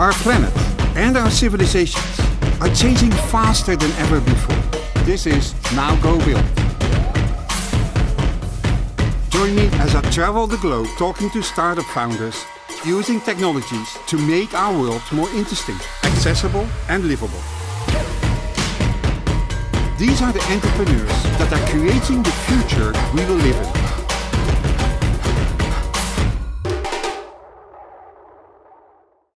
Our planet and our civilizations are changing faster than ever before. This is Now Go Build. Join me as I travel the globe talking to startup founders, using technologies to make our world more interesting, accessible and livable. These are the entrepreneurs that are creating the future we will live in.